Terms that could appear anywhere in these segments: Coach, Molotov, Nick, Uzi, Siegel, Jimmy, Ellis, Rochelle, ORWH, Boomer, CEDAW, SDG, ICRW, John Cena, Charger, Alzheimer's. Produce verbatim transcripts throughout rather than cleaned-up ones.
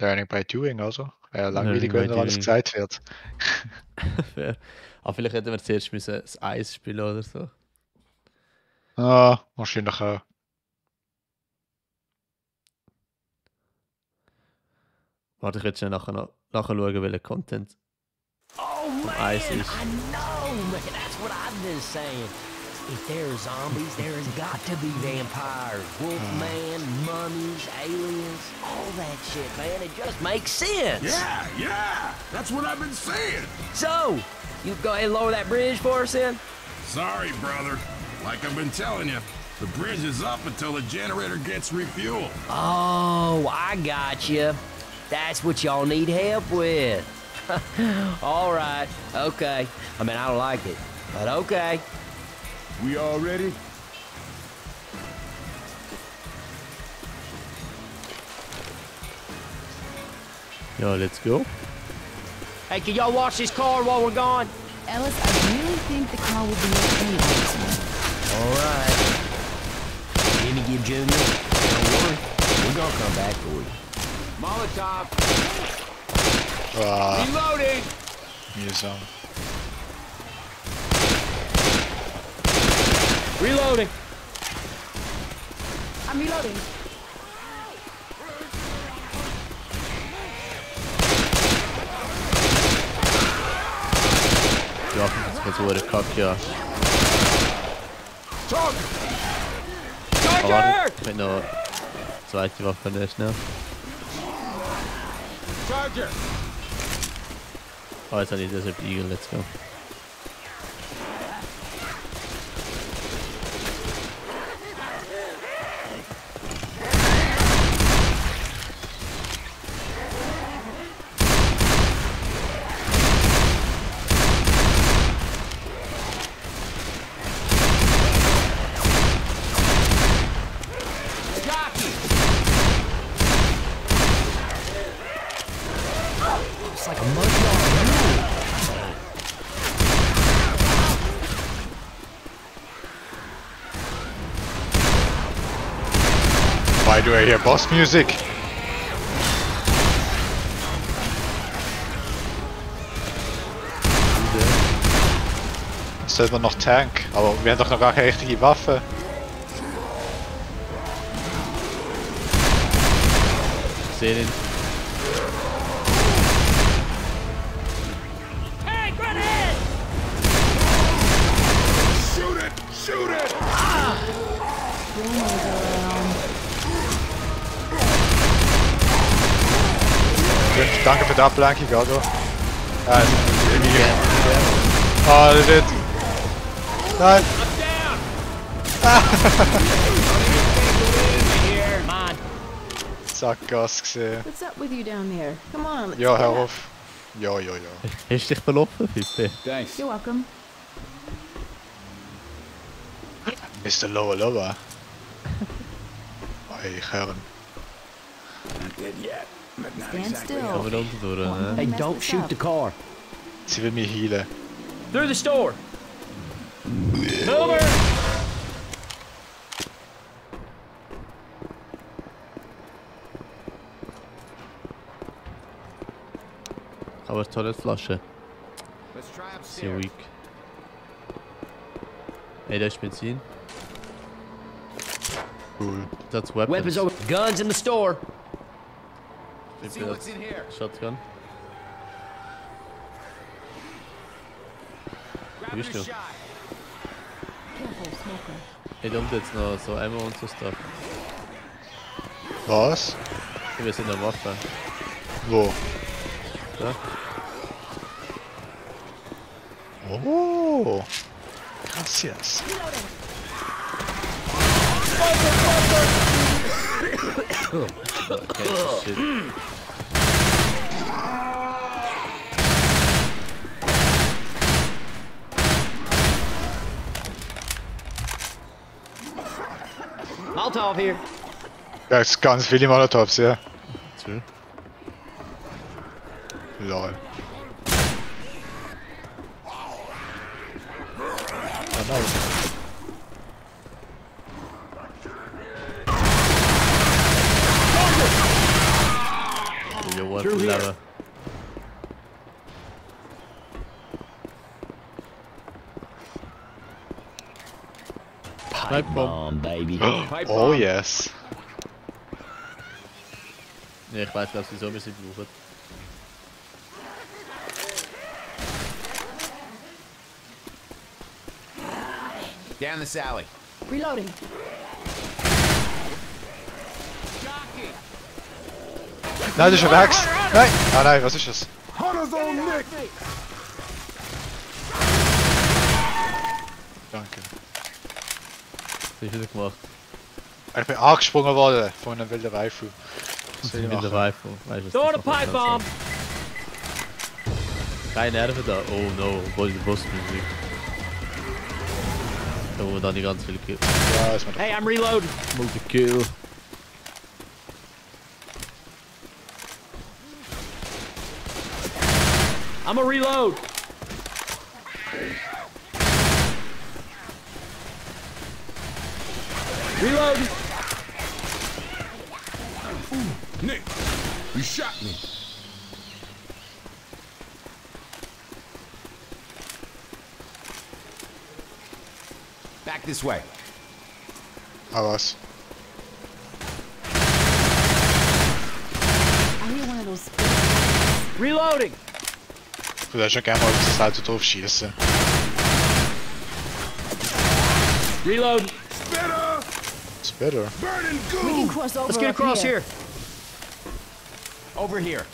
learning by doing also. Äh, langweilig, wenn alles gesagt wird. Fair. Aber vielleicht hätten wir zuerst müssen das Eis spielen oder so. Ah, wahrscheinlich auch. Warte, ich werde schon nachher noch nachher schauen, welcher Content oh, man, Eis ist. I know, man. That's what I'm just saying. If there are zombies, there's got to be vampires, wolfman, mummies, aliens, all that shit, man. It just makes sense. Yeah, yeah. That's what I've been saying. So, you go ahead and lower that bridge for us then? Sorry, brother. Like I've been telling you, the bridge is up until the generator gets refueled. Oh, I got you. That's what y'all need help with. All right. Okay. I mean, I don't like it, but okay. We all ready? Yo, let's go. Hey, can y'all watch this car while we're gone? Ellis, I really think the car will be okay this one. All right. Jimmy, give Junior. Don't worry. We're gonna come back for you. Molotov. Uh, Reloading. Here's some. Reloading. I'm reloading. Ja, das ist so der Kack, ja. Charger! Charger! Ich bin noch zweite Waffe nicht, ne? Charger! Oh, jetzt habe ich das Eagle, let's go. Why do I hear boss music? Jetzt sollten wir noch Tank, aber wir haben doch noch gar keine richtige Waffe. Ich sehe den. Hey, grenade! Shoot it! Shoot it! Ah! Danke für die Ablenkung, also. Ah, oh, das wird. Nein! Sackgasse gesehen. Ja, hör auf. Ja, ja, ja. Hast du dich verlaufen, bitte? Thanks. You're welcome. Mister Lower Lower. Ich höre. Stand still. Hey, don't shoot the car. Sie will mich heilen. Through the store. Boomer. Aber Toilettenflasche. Sehr weak. Hey, da ist Benzin. Cool. That's weapons. Weapons guns in the store. See what's in here. Shotgun. Grab your shot. Hey, da unten jetzt noch so Ammo und so Stuff. Was? Hey, wir sind in der Waffe. Wo? Da. Oh. Krass jetzt. Okay, shit. Molotov here. That's ganz viele Molotovs, yeah. Two. Lol. Oh, no. Pipe, pipe bomb, bomb, baby. Pipe oh, bomb. Yes. Nee, ich weiß, dass sie so müssen brauchen. Down this alley. Reloading. Nein, das ist ein Max. Nein. Ah nein, was ist das? Horizon Nick. Danke. Was hast du gemacht? Ich bin angesprungen worden von einem wilden Rifle. Von einem wilden Rifle. Throw the pipe bomb. Keine Nerven da. Oh no, wo ist der Boss? Oh, da die ganz viele Kills. Ja, ist mir hey, I'm reloading. Multi-Kill. I'm a reload. Reload. Ooh, Nick, you shot me. Back this way. Ellis. I need one of those. Reloading. Ich würde schon gerne mal auf die Seite drauf schießen. Reload! Spitter! Spitter? Let's get across here. Over here.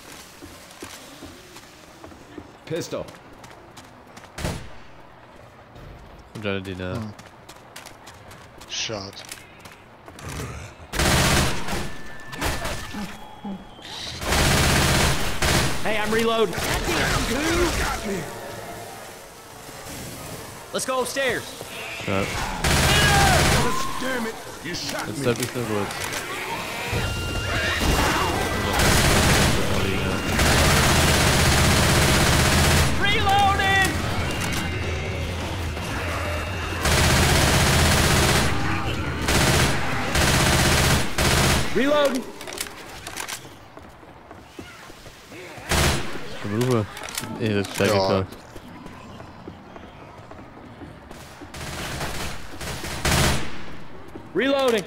Pistol. I'm trying to do that. Hmm. Shot. Hey, I'm reloading. Got me. Let's go upstairs. Shut up. Oh, damn it. You shot Let's me. Let's step into the woods. Reloading! Reloading! Boomer. Ja, das ist ja klar. Reloading!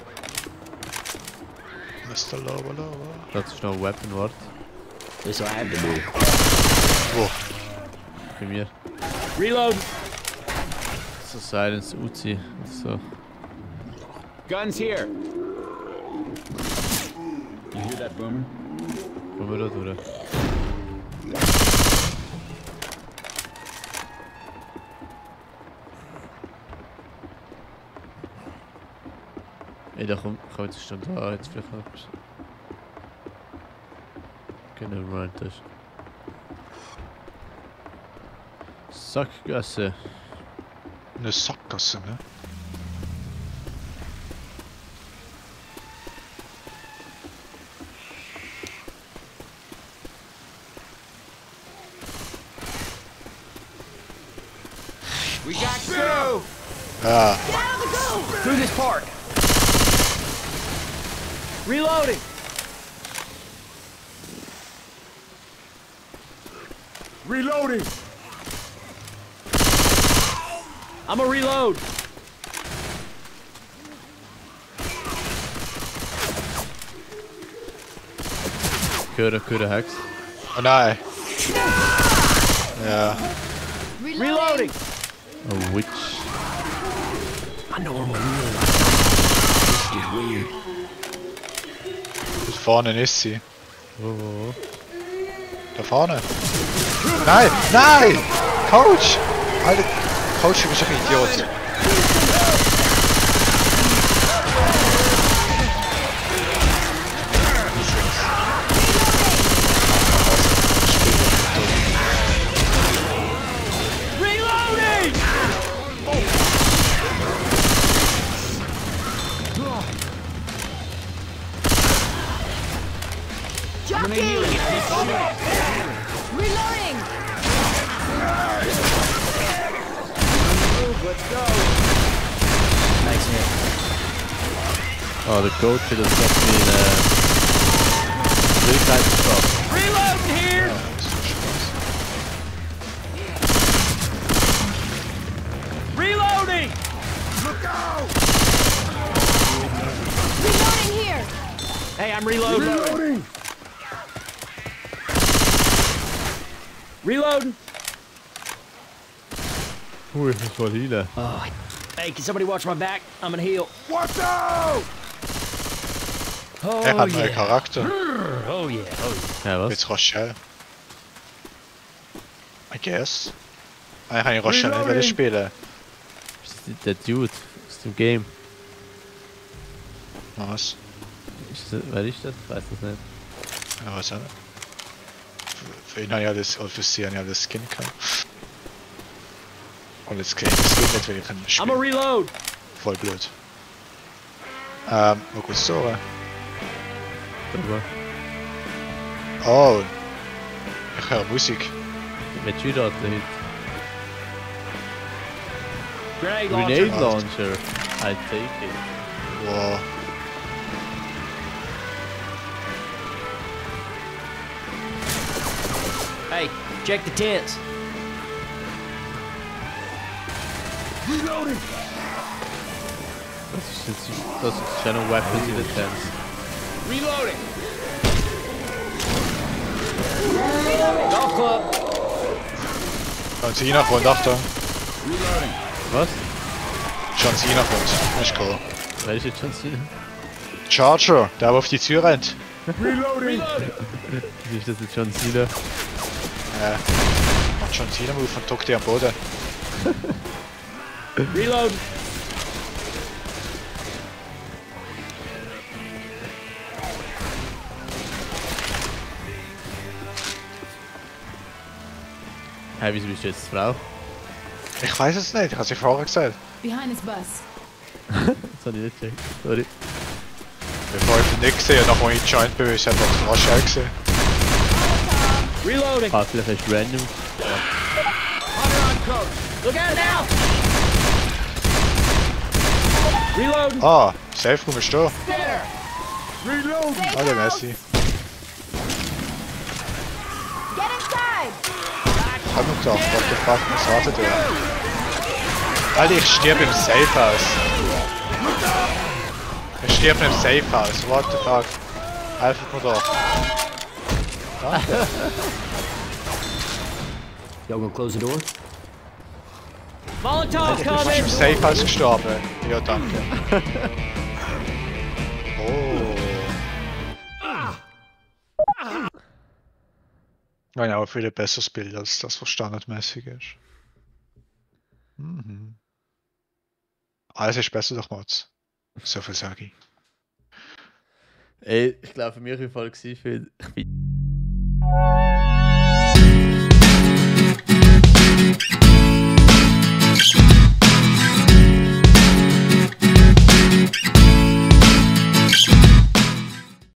Mister Lower Lower. That's no weapon, what? This I have to do. Oh. Komm hier. Reload! So silence, Uzi. So. Guns here! You hear that, Boomer? Boomer dort, oder? Ey, da kommt jetzt schon da, jetzt vielleicht noch etwas. Okay, nevermind, das ist. Sackgasse. Eine Sackgasse, ne? We got through! Ah. Through this park! Reloading! Reloading! I'm a reload! Coulda, coulda, Hex. Oh, no. Yeah. Reloading! A witch. I know I'm a reload. This is weird. Vorne ist sie. Wo, wo, wo? Da vorne. Nein, nein! Coach! Alter, Coach, du bist doch ein Idiot. Oh, the goat should have left me in a blue type of shot. Reloading here! Oh, reloading! Look out! Hey, I'm reloading. Reloading. Reload. Ooh, this is what he does. Oh, hey, can somebody watch my back? I'm gonna heal. What's up? Oh, er hat yeah. neue Charakter. Oh yeah, oh yeah. Ja, it's Rochelle. I guess. I have Rochelle in the Spiele. That dude is the game. Was? Ist das, weil ich das weiß das nicht. Ja, was hat er? Für ihn hat ja das, oder für sie hat ja das Skin gehabt. Und jetzt kriege ich das Skin nicht, weil ich kann nicht spielen. I'm a reload! Voll blöd. Ähm, wo kurz so, oder? Oh! Ich höre Musik. Mit Tür dort dahinter. Grenade Launcher! Grenade Launcher! I take it. Wow. Hey, check the tents. Reloading! Das ist jetzt Channel Weapons in the tents. Reloading! Reloading! Golf Club! John Cena von Achtung! Reloading! Was? John Cena von, nicht cool. Welche John Cena? Charger, der auf die Tür rennt. Reloading! Nicht, das ist John Cena. Ja, macht schon Cena Move und tuckt dir am Boden. Reload! Hey, wieso bist du jetzt Frau? Ich weiß es nicht, ich hab's dir vorher gesagt. Behind his bus. Das hab ich nicht gecheckt, sorry. Bevor ich den Nick sehe, nachdem ich Giant bin, ich hab das Rochelle gesehen. Reloading! Ah, vielleicht ist random. Hunter on Coach! Look out now! Reloading! Ah, Safe Room ist da. Reloading! Ah, der Messi. Get inside! Hab noch gedacht, what the fuck, was wartet der? Alter, ich stirb im Safehouse. Ich stirb im Safehouse, what the fuck. Helft mir doch. Y'all gonna close the door? Molotov coming! I'm safe house gestorben. Ja, danke. Oh. Nein, aber viel ein besseres Bild als das, was standardmäßig ist. Mhm. Alles ist besser durch Mods. So viel sage ich. Ey, ich glaube, für mich war es voll gewesen. Thank you.